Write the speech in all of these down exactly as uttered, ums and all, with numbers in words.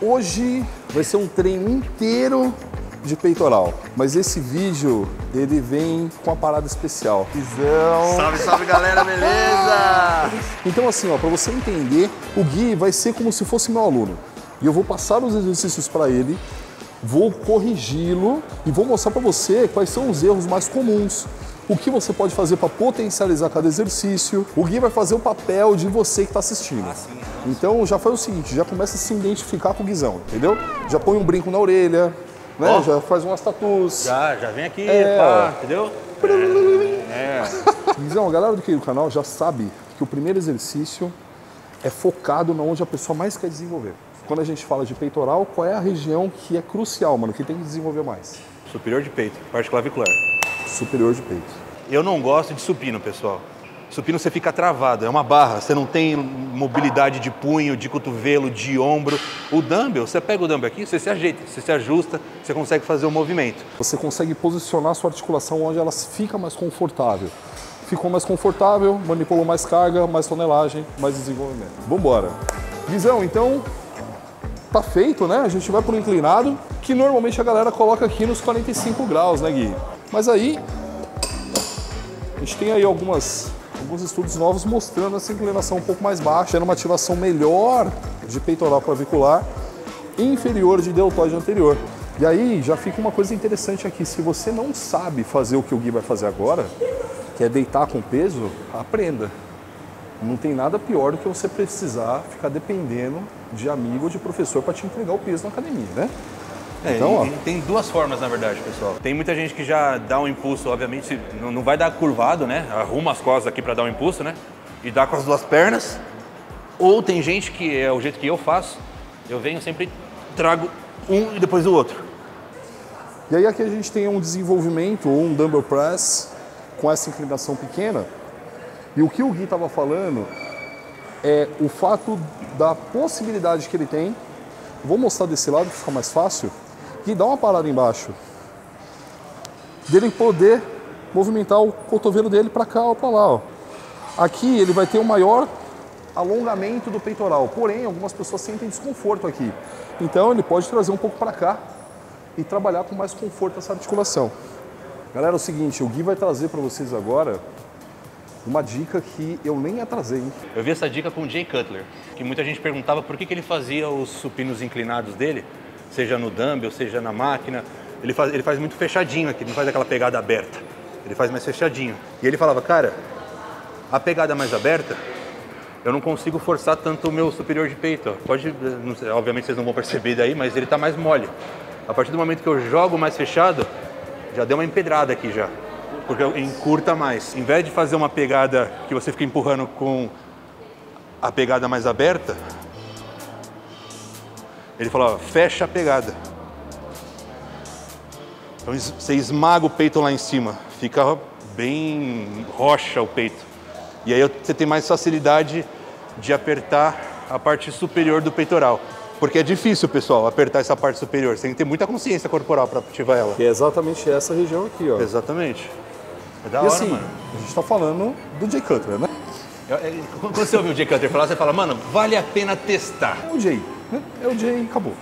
Hoje vai ser um treino inteiro de peitoral, mas esse vídeo ele vem com uma parada especial. Visão. Salve, salve galera, beleza? Então assim, ó, para você entender, o Gui vai ser como se fosse meu aluno. E eu vou passar os exercícios para ele, vou corrigi-lo e vou mostrar para você quais são os erros mais comuns. O que você pode fazer para potencializar cada exercício. O Gui vai fazer o papel de você que está assistindo. Ah, sim, então já faz o seguinte, já começa a se identificar com o Guizão, entendeu? Já põe um brinco na orelha, né? Oh. Já faz umas tatuas. Já, já vem aqui, é... pá, entendeu? É. É. Guizão, a galera do canal já sabe que o primeiro exercício é focado na onde a pessoa mais quer desenvolver. Quando a gente fala de peitoral, qual é a região que é crucial, mano, que tem que desenvolver mais? Superior de peito, parte clavicular. Superior de peito. Eu não gosto de supino, pessoal. Supino você fica travado, é uma barra, você não tem mobilidade de punho, de cotovelo, de ombro. O dumbbell, você pega o dumbbell aqui, você se ajeita, você se ajusta, você consegue fazer o movimento. Você consegue posicionar a sua articulação onde ela fica mais confortável. Ficou mais confortável, manipulou mais carga, mais tonelagem, mais desenvolvimento. Vambora. Visão, então... Tá feito, né? A gente vai pro inclinado, que normalmente a galera coloca aqui nos quarenta e cinco graus, né, Gui? Mas aí, a gente tem aí algumas, alguns estudos novos mostrando essa inclinação um pouco mais baixa, tendo uma ativação melhor de peitoral clavicular inferior de deltoide anterior. E aí, já fica uma coisa interessante aqui, se você não sabe fazer o que o Gui vai fazer agora, que é deitar com peso, aprenda. Não tem nada pior do que você precisar ficar dependendo de amigo ou de professor para te entregar o peso na academia, né? É, então, ó. Tem duas formas, na verdade, pessoal. Tem muita gente que já dá um impulso, obviamente, não vai dar curvado, né? Arruma as costas aqui para dar um impulso, né? E dá com as duas pernas. Ou tem gente que é o jeito que eu faço, eu venho sempre, trago um e depois o outro. E aí aqui a gente tem um desenvolvimento ou um dumbbell press com essa inclinação pequena. E o que o Gui estava falando é o fato da possibilidade que ele tem. Vou mostrar desse lado que fica mais fácil. E dá uma parada embaixo. Dele poder movimentar o cotovelo dele para cá ou para lá. Ó. Aqui ele vai ter o maior alongamento do peitoral. Porém, algumas pessoas sentem desconforto aqui. Então ele pode trazer um pouco para cá e trabalhar com mais conforto essa articulação. Galera, é o seguinte, o Gui vai trazer para vocês agora... uma dica que eu nem atrasei. Eu vi essa dica com o Jay Cutler, que muita gente perguntava por que, que ele fazia os supinos inclinados dele, seja no dumbbell, seja na máquina. Ele faz, ele faz muito fechadinho aqui, não faz aquela pegada aberta. Ele faz mais fechadinho. E ele falava, cara, a pegada mais aberta, eu não consigo forçar tanto o meu superior de peito. Pode, não sei, obviamente vocês não vão perceber daí, mas ele tá mais mole. A partir do momento que eu jogo mais fechado, já deu uma empedrada aqui já. Porque encurta mais. Em vez de fazer uma pegada que você fica empurrando com a pegada mais aberta, ele fala, ó, fecha a pegada. Então você esmaga o peito lá em cima, fica bem rocha o peito. E aí você tem mais facilidade de apertar a parte superior do peitoral. Porque é difícil, pessoal, apertar essa parte superior. Você tem que ter muita consciência corporal para ativar ela. Que é exatamente essa região aqui, ó. Exatamente. É da e hora, assim, mano. A gente tá falando do Jay Cutler, né? Quando você ouve o Jay Cutler falar, você fala, mano, vale a pena testar. É o Jay, né? É o Jay, acabou.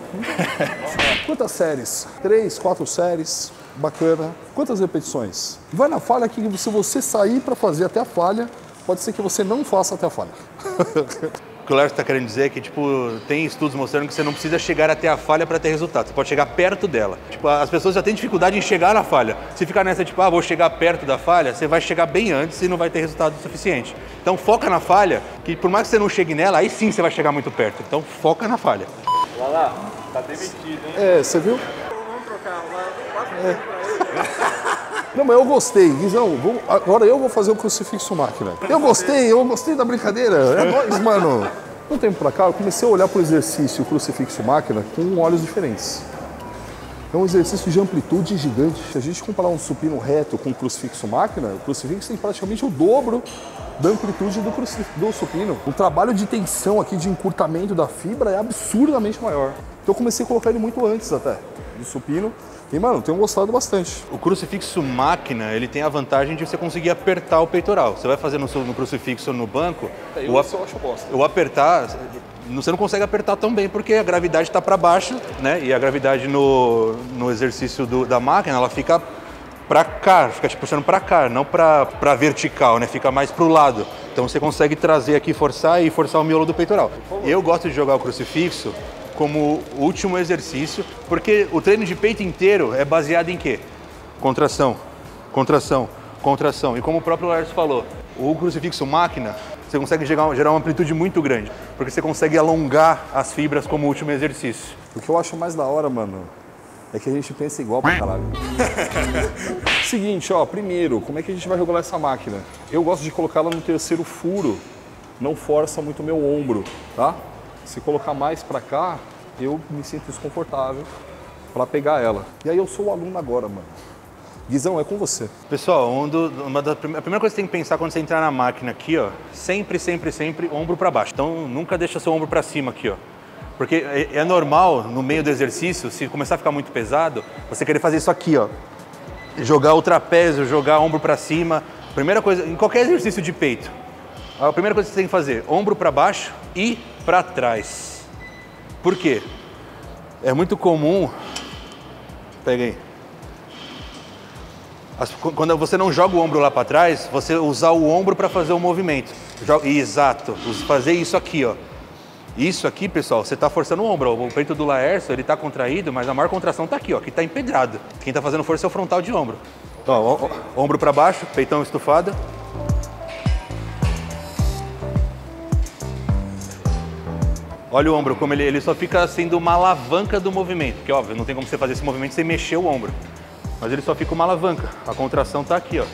Quantas séries? Três, quatro séries, bacana. Quantas repetições? Vai na falha que se você sair para fazer até a falha, pode ser que você não faça até a falha. O que o Lars está querendo dizer é que, tipo, tem estudos mostrando que você não precisa chegar até a falha para ter resultado. Você pode chegar perto dela. Tipo, as pessoas já têm dificuldade em chegar na falha. Se ficar nessa, tipo, ah, vou chegar perto da falha, você vai chegar bem antes e não vai ter resultado suficiente. Então foca na falha, que por mais que você não chegue nela, aí sim você vai chegar muito perto. Então foca na falha. Olha lá, tá demitido, hein? É, você viu? Vamos trocar, quase. Não, mas eu gostei, Guizão, vou, agora eu vou fazer o crucifixo máquina. Eu gostei, eu gostei da brincadeira, é nóis, mano. Um tempo pra cá, eu comecei a olhar pro exercício crucifixo máquina com olhos diferentes. É um exercício de amplitude gigante. Se a gente comparar um supino reto com um crucifixo máquina, o crucifixo tem praticamente o dobro da amplitude do, do supino. O trabalho de tensão aqui, de encurtamento da fibra é absurdamente maior. Então eu comecei a colocar ele muito antes até do supino. E, mano, tenho gostado bastante. O crucifixo máquina, ele tem a vantagem de você conseguir apertar o peitoral. Você vai fazer no, no crucifixo no banco, é, eu o, ap eu acho bosta. O apertar, você não consegue apertar tão bem porque a gravidade está para baixo, né? E a gravidade no, no exercício do, da máquina, ela fica para cá, fica te puxando para cá, não para vertical, né? Fica mais para o lado. Então você consegue trazer aqui, forçar e forçar o miolo do peitoral. Eu gosto de jogar o crucifixo como último exercício, porque o treino de peito inteiro é baseado em quê? Contração, contração, contração. E como o próprio Lars falou, o crucifixo máquina, você consegue gerar uma amplitude muito grande, porque você consegue alongar as fibras como último exercício. O que eu acho mais da hora, mano, é que a gente pensa igual pra caralho. Seguinte, ó, primeiro, como é que a gente vai regular essa máquina? Eu gosto de colocá-la no terceiro furo, não força muito o meu ombro, tá? Se colocar mais pra cá, eu me sinto desconfortável pra pegar ela. E aí eu sou o aluno agora, mano. Guizão, é com você. Pessoal, um do, uma da, a primeira coisa que você tem que pensar quando você entrar na máquina aqui, ó, sempre, sempre, sempre, ombro pra baixo. Então, nunca deixa seu ombro pra cima aqui, ó. Porque é, é normal, no meio do exercício, se começar a ficar muito pesado, você querer fazer isso aqui, ó. Jogar o trapézio, jogar ombro pra cima. Primeira coisa, em qualquer exercício de peito, a primeira coisa que você tem que fazer, ombro pra baixo e pra trás. Por quê? É muito comum... Pega aí. As, quando você não joga o ombro lá para trás, você usar o ombro para fazer o movimento. Joga, exato, fazer isso aqui, ó. Isso aqui, pessoal, você está forçando o ombro. O peito do Laércio, ele está contraído, mas a maior contração está aqui, ó, que está empedrado. Quem está fazendo força é o frontal de ombro. Ó, ó, ó, ombro para baixo, peitão estufado. Olha o ombro, como ele, ele só fica sendo uma alavanca do movimento, porque óbvio, não tem como você fazer esse movimento sem mexer o ombro. Mas ele só fica uma alavanca, a contração tá aqui, ó.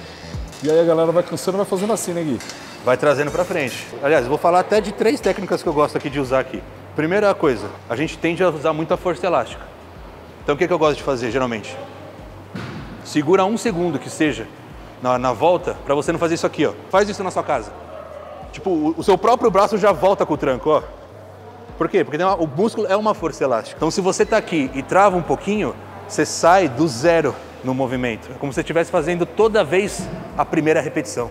E aí a galera vai cansando e vai fazendo assim, né, Gui? Vai trazendo pra frente. Aliás, eu vou falar até de três técnicas que eu gosto aqui de usar aqui. Primeira coisa, a gente tende a usar muito a força elástica. Então o que, que eu gosto de fazer, geralmente? Segura um segundo que seja na, na volta, pra você não fazer isso aqui, ó. Faz isso na sua casa. Tipo, o, o seu próprio braço já volta com o tranco, ó. Por quê? Porque tem uma, o músculo é uma força elástica. Então se você tá aqui e trava um pouquinho, você sai do zero no movimento. É como se você estivesse fazendo toda vez a primeira repetição.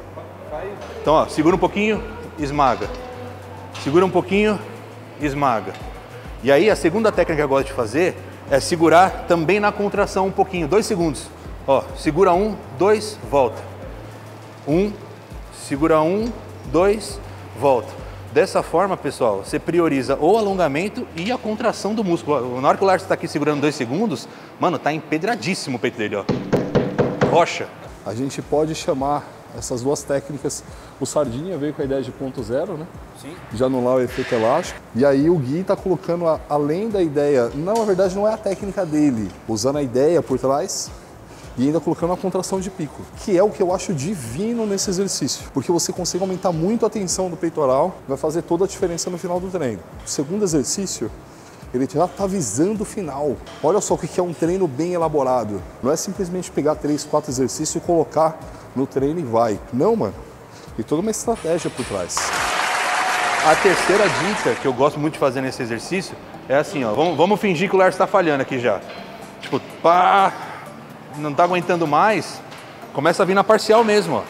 Então, ó, segura um pouquinho, esmaga. Segura um pouquinho, esmaga. E aí, a segunda técnica que eu gosto de fazer é segurar também na contração um pouquinho, dois segundos. Ó, segura um, dois, volta. Um, segura um, dois, volta. Dessa forma, pessoal, você prioriza o alongamento e a contração do músculo. Na hora que o Lars está aqui segurando dois segundos, mano, tá empedradíssimo o peito dele, ó. Rocha. A gente pode chamar essas duas técnicas. O Sardinha veio com a ideia de ponto zero, né? Sim. De anular o efeito elástico. E aí o Gui tá colocando, a, além da ideia, não, na verdade não é a técnica dele, usando a ideia por trás e ainda colocando a contração de pico, que é o que eu acho divino nesse exercício, porque você consegue aumentar muito a tensão do peitoral, vai fazer toda a diferença no final do treino. O segundo exercício, ele já está visando o final. Olha só o que é um treino bem elaborado. Não é simplesmente pegar três, quatro exercícios e colocar no treino e vai. Não, mano. Tem toda uma estratégia por trás. A terceira dica que eu gosto muito de fazer nesse exercício é assim, ó. Vamos, vamos fingir que o Lars está falhando aqui já. Tipo, pá... não tá aguentando mais, começa a vir na parcial mesmo, ó.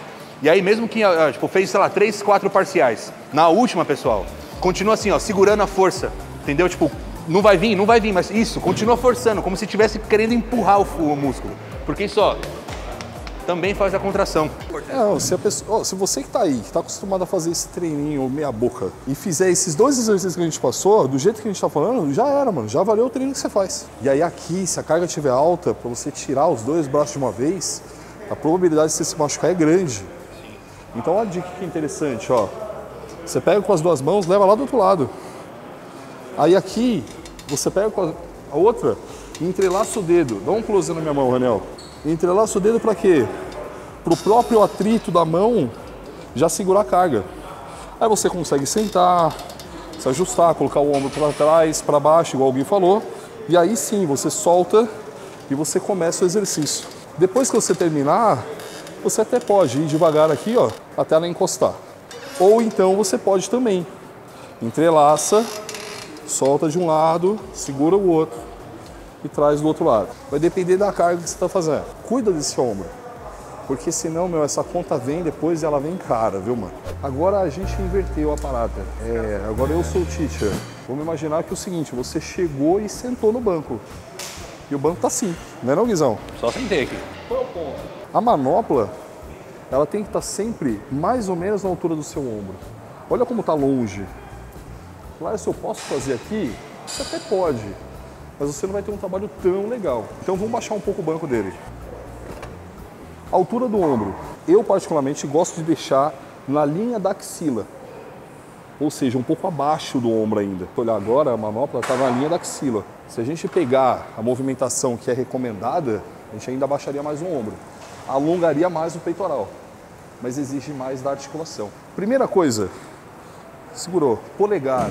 E aí mesmo que, tipo, fez, sei lá, três, quatro parciais, na última, pessoal, continua assim, ó, segurando a força, entendeu? Tipo, não vai vir, não vai vir, mas isso, continua forçando, como se estivesse querendo empurrar o, o músculo, porque isso, ó, também faz a contração. Não, se, a pessoa, ó, se você que tá aí, que tá acostumado a fazer esse treininho meia boca, e fizer esses dois exercícios que a gente passou, do jeito que a gente tá falando, já era, mano, já valeu o treino que você faz. E aí aqui, se a carga estiver alta, pra você tirar os dois braços de uma vez, a probabilidade de você se machucar é grande. Então olha a dica que é interessante, ó. Você pega com as duas mãos, leva lá do outro lado. Aí aqui, você pega com a outra e entrelaça o dedo. Dá um close na minha mão, Ranel. Entrelaça o dedo para quê? Para o próprio atrito da mão já segurar a carga. Aí você consegue sentar, se ajustar, colocar o ombro para trás, para baixo, igual alguém falou. E aí sim, você solta e você começa o exercício. Depois que você terminar, você até pode ir devagar aqui, ó, até ela encostar. Ou então você pode também entrelaça, solta de um lado, segura o outro e traz do outro lado. Vai depender da carga que você está fazendo. Cuida desse ombro. Porque senão, meu, essa conta vem depois e ela vem cara, viu, mano? Agora a gente inverteu a parada. É, agora eu sou o teacher. Vamos imaginar que é o seguinte, você chegou e sentou no banco. E o banco tá assim, não é não, Guizão? Só sentei aqui. Qual é o ponto? A manopla, ela tem que estar sempre mais ou menos na altura do seu ombro. Olha como tá longe. Claro, se eu posso fazer aqui, você até pode. Mas você não vai ter um trabalho tão legal. Então vamos baixar um pouco o banco dele. Altura do ombro. Eu, particularmente, gosto de deixar na linha da axila. Ou seja, um pouco abaixo do ombro ainda. Olha, agora a manopla está na linha da axila. Se a gente pegar a movimentação que é recomendada, a gente ainda abaixaria mais o ombro. Alongaria mais o peitoral. Mas exige mais da articulação. Primeira coisa. Segurou. Polegar.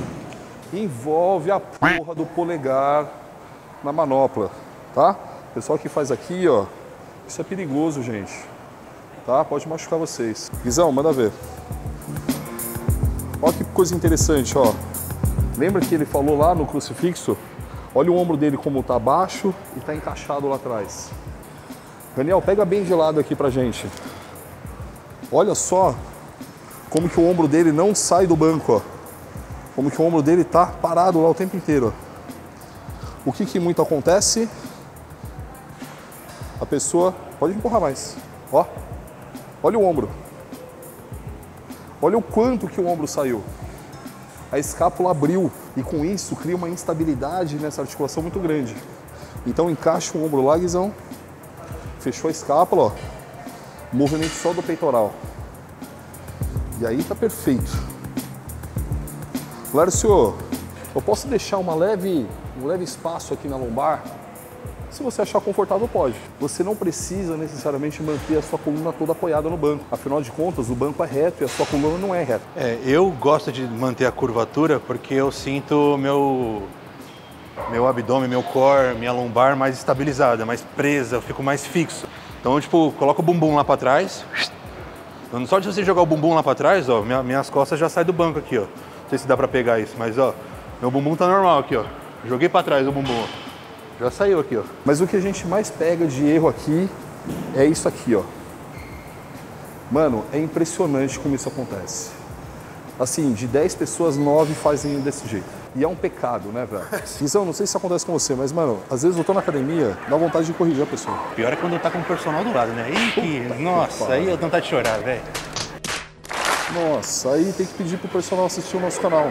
Envolve a porra do polegar na manopla. Tá? O pessoal que faz aqui, ó. Isso é perigoso, gente, tá? Pode machucar vocês. Guizão, manda ver. Olha que coisa interessante, ó. Lembra que ele falou lá no crucifixo? Olha o ombro dele como tá baixo e tá encaixado lá atrás. Daniel, pega bem de lado aqui pra gente. Olha só como que o ombro dele não sai do banco, ó. Como que o ombro dele tá parado lá o tempo inteiro, ó. O que que muito acontece? A pessoa... Pode empurrar mais. Ó. Olha o ombro. Olha o quanto que o ombro saiu. A escápula abriu. E com isso cria uma instabilidade nessa articulação muito grande. Então encaixa o ombro lá, Guizão. Fechou a escápula, ó. Movimento só do peitoral. E aí tá perfeito. Lércio, eu posso deixar uma leve, um leve espaço aqui na lombar? Se você achar confortável, pode. Você não precisa necessariamente manter a sua coluna toda apoiada no banco. Afinal de contas, o banco é reto e a sua coluna não é reta. É, eu gosto de manter a curvatura porque eu sinto meu, meu abdômen, meu core, minha lombar mais estabilizada, mais presa, eu fico mais fixo. Então, eu, tipo, coloco o bumbum lá pra trás. Então, só de você jogar o bumbum lá pra trás, ó, minha, minhas costas já saem do banco aqui, ó. Não sei se dá pra pegar isso, mas, ó, meu bumbum tá normal aqui, ó. Joguei pra trás o bumbum, ó. Já saiu aqui, ó. Mas o que a gente mais pega de erro aqui é isso aqui, ó. Mano, é impressionante como isso acontece. Assim, de dez pessoas, nove fazem desse jeito. E é um pecado, né, velho? Então, não sei se isso acontece com você, mas, mano, às vezes eu tô na academia, dá vontade de corrigir a pessoa. Pior é quando tá com o personal do lado, né? Ih, que... Nossa, que aí eu tenho vontade de chorar, velho. Nossa, aí tem que pedir pro personal assistir o nosso canal.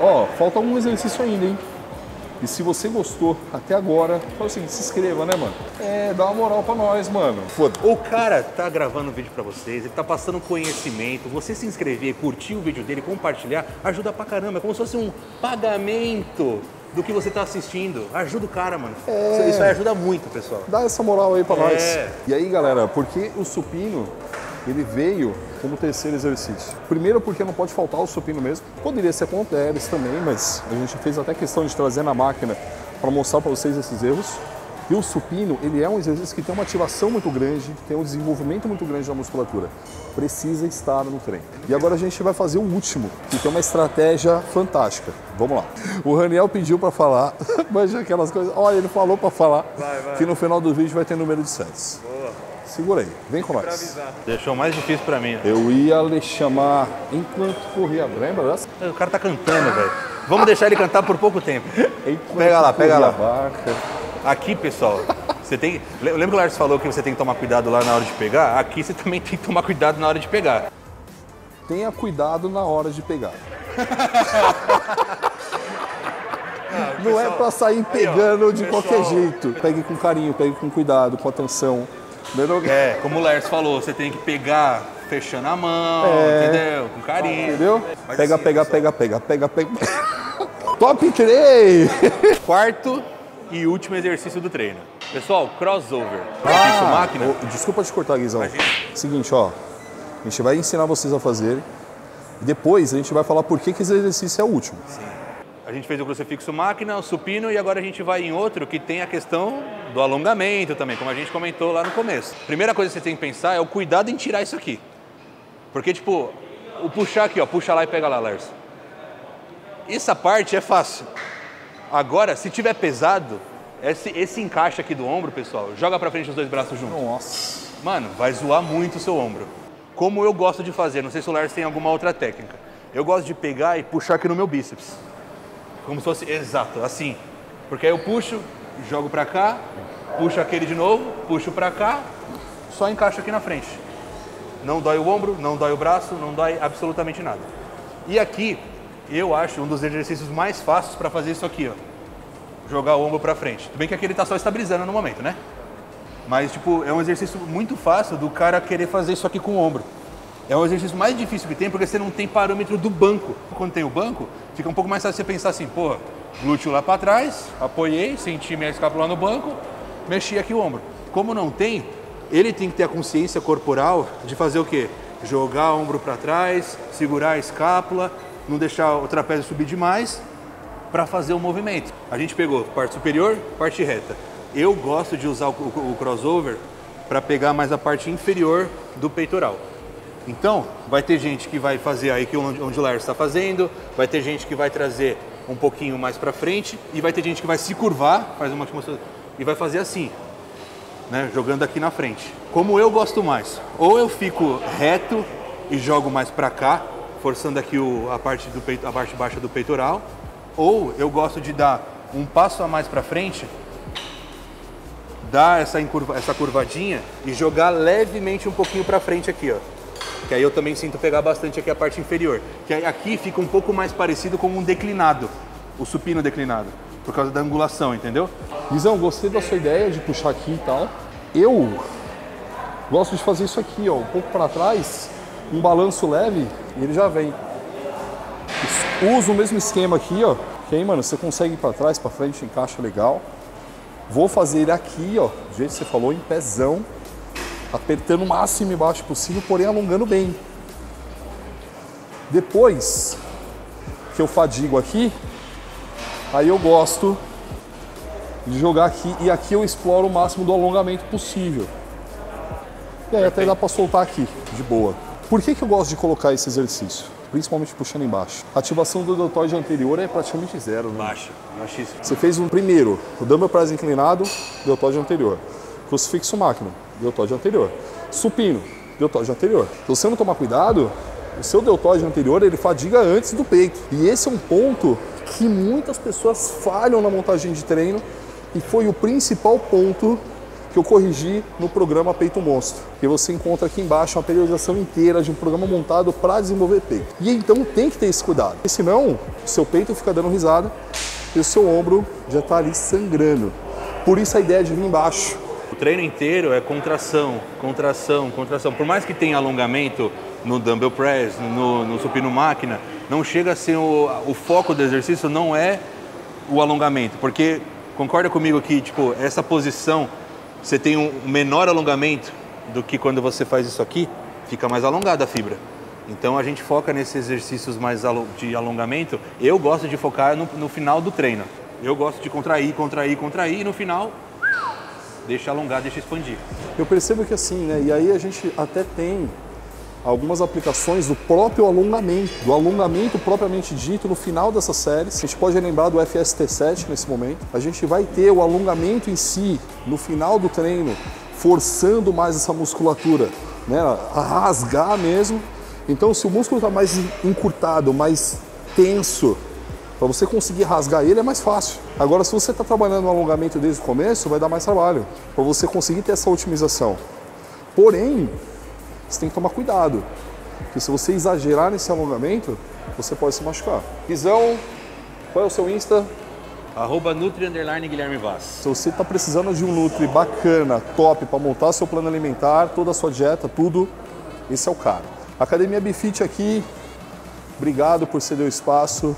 Ó, oh, falta algum exercício ainda, hein? E se você gostou até agora, fala assim, se inscreva, né, mano? É, dá uma moral pra nós, mano. Foda-se. O cara tá gravando um vídeo pra vocês, ele tá passando conhecimento. Você se inscrever, curtir o vídeo dele, compartilhar, ajuda pra caramba. É como se fosse um pagamento do que você tá assistindo. Ajuda o cara, mano. É. Isso aí ajuda muito, pessoal. Dá essa moral aí pra é. nós. E aí, galera, porque o supino, ele veio... como terceiro exercício. Primeiro porque não pode faltar o supino mesmo. Poderia ser com halteres também, mas a gente fez até questão de trazer na máquina para mostrar para vocês esses erros. E o supino, ele é um exercício que tem uma ativação muito grande, que tem um desenvolvimento muito grande da musculatura. Precisa estar no treino. E agora a gente vai fazer o último, que tem uma estratégia fantástica. Vamos lá. O Raniel pediu para falar, mas aquelas coisas... Olha, ele falou para falar vai, vai. que no final do vídeo vai ter número de sets. Boa. Segura aí, vem com nós. Deixou mais difícil pra mim. Né? Eu ia lhe chamar enquanto corria, lembra dessa? O cara tá cantando, velho. Vamos deixar ele cantar por pouco tempo. Enquanto pega lá, pega lá. Barca. Aqui, pessoal, você tem... Lembra que o Lars falou que você tem que tomar cuidado lá na hora de pegar? Aqui você também tem que tomar cuidado na hora de pegar. Tenha cuidado na hora de pegar. Não, pessoal... é pra sair pegando aí, ó, de pessoal... qualquer jeito. Pegue com carinho, pegue com cuidado, com atenção. É, como o Lércio falou, você tem que pegar fechando a mão, é... entendeu? Com carinho. Entendeu? Mas pega, assim, pega, pega, pega, pega, pega, pega. Top três! Quarto e último exercício do treino. Pessoal, crossover. Ah, isso, máquina. Oh, desculpa te cortar, Guizão. Imagina. Seguinte, ó. A gente vai ensinar vocês a fazer. E depois a gente vai falar por que, que esse exercício é o último. Sim. A gente fez o crucifixo máquina, o supino e agora a gente vai em outro que tem a questão do alongamento também, como a gente comentou lá no começo. Primeira coisa que você tem que pensar é o cuidado em tirar isso aqui. Porque, tipo, o puxar aqui, ó, puxa lá e pega lá, Lars. Essa parte é fácil. Agora, se tiver pesado, Esse, esse encaixe aqui do ombro, pessoal, joga pra frente os dois braços juntos. Nossa. Mano, vai zoar muito o seu ombro. Como eu gosto de fazer, não sei se o Lars tem alguma outra técnica. Eu gosto de pegar e puxar aqui no meu bíceps. Como se fosse, exato, assim. Porque aí eu puxo, jogo pra cá, puxo aquele de novo, puxo pra cá, só encaixo aqui na frente. Não dói o ombro, não dói o braço, não dói absolutamente nada. E aqui, eu acho um dos exercícios mais fáceis pra fazer isso aqui, ó. Jogar o ombro pra frente. Tudo bem que aqui ele tá só estabilizando no momento, né? Mas, tipo, é um exercício muito fácil do cara querer fazer isso aqui com o ombro. É um exercício mais difícil que tem, porque você não tem parâmetro do banco. Quando tem o banco, fica um pouco mais fácil você pensar assim, porra, glúteo lá pra trás, apoiei, senti minha escápula no banco, mexi aqui o ombro. Como não tem, ele tem que ter a consciência corporal de fazer o quê? Jogar o ombro pra trás, segurar a escápula, não deixar o trapézio subir demais, para fazer o movimento. A gente pegou parte superior, parte reta. Eu gosto de usar o, o, o crossover para pegar mais a parte inferior do peitoral. Então, vai ter gente que vai fazer aí que onde, onde o Lars está fazendo, vai ter gente que vai trazer um pouquinho mais para frente e vai ter gente que vai se curvar, faz uma e vai fazer assim, né, jogando aqui na frente. Como eu gosto mais, ou eu fico reto e jogo mais para cá, forçando aqui o, a parte do peito, a parte baixa do peitoral. Ou eu gosto de dar um passo a mais para frente, dar essa, encurva, essa curvadinha e jogar levemente um pouquinho para frente aqui, ó. Que aí eu também sinto pegar bastante aqui a parte inferior. Que aí aqui fica um pouco mais parecido com um declinado, o supino declinado, por causa da angulação, entendeu? Lizão, gostei da sua ideia de puxar aqui e tal. Eu gosto de fazer isso aqui, ó, um pouco para trás, um balanço leve e ele já vem. Uso o mesmo esquema aqui, ó. Que aí, mano, você consegue ir pra trás, pra frente, encaixa legal. Vou fazer ele aqui, ó, do jeito que você falou, em pezão. Apertando o máximo e baixo possível, porém alongando bem. Depois que eu fadigo aqui, aí eu gosto de jogar aqui. E aqui eu exploro o máximo do alongamento possível. E aí até dá pra soltar aqui, de boa. Por que que eu gosto de colocar esse exercício? Principalmente puxando embaixo. A ativação do deltoide anterior é praticamente zero, né? Baixa, baixíssimo. Você fez um primeiro, o dumbbell press inclinado, deltoide anterior. Crucifixo máquina, deltoide anterior. Supino, deltoide anterior. Se você não tomar cuidado, o seu deltoide anterior, ele fadiga antes do peito. E esse é um ponto que muitas pessoas falham na montagem de treino e foi o principal ponto que eu corrigi no programa Peito Monstro. E você encontra aqui embaixo uma periodização inteira de um programa montado para desenvolver peito. E então tem que ter esse cuidado, porque senão o seu peito fica dando risada e o seu ombro já está ali sangrando. Por isso a ideia de vir embaixo. O treino inteiro é contração, contração, contração. Por mais que tenha alongamento no dumbbell press, no, no supino máquina, não chega a ser o, o foco do exercício, não é o alongamento. Porque concorda comigo que tipo, essa posição você tem um menor alongamento do que quando você faz isso aqui, fica mais alongada a fibra. Então a gente foca nesses exercícios mais de alongamento. Eu gosto de focar no, no final do treino. Eu gosto de contrair, contrair, contrair e no final deixa alongar, deixa expandir. Eu percebo que assim, né? E aí a gente até tem algumas aplicações do próprio alongamento, do alongamento propriamente dito no final dessa série. A gente pode lembrar do F S T sete nesse momento. A gente vai ter o alongamento em si, no final do treino, forçando mais essa musculatura, né? A rasgar mesmo. Então, se o músculo está mais encurtado, mais tenso, para você conseguir rasgar ele é mais fácil. Agora, se você está trabalhando o alongamento desde o começo, vai dar mais trabalho, para você conseguir ter essa otimização. Porém, você tem que tomar cuidado, porque se você exagerar nesse alongamento, você pode se machucar. Guizão, qual é o seu Insta? Arroba Nutri Underline Guilherme Vaz. Se você está precisando de um Nutri bacana, top, para montar seu plano alimentar, toda a sua dieta, tudo, esse é o cara. Academia Bfit aqui, obrigado por ceder o espaço.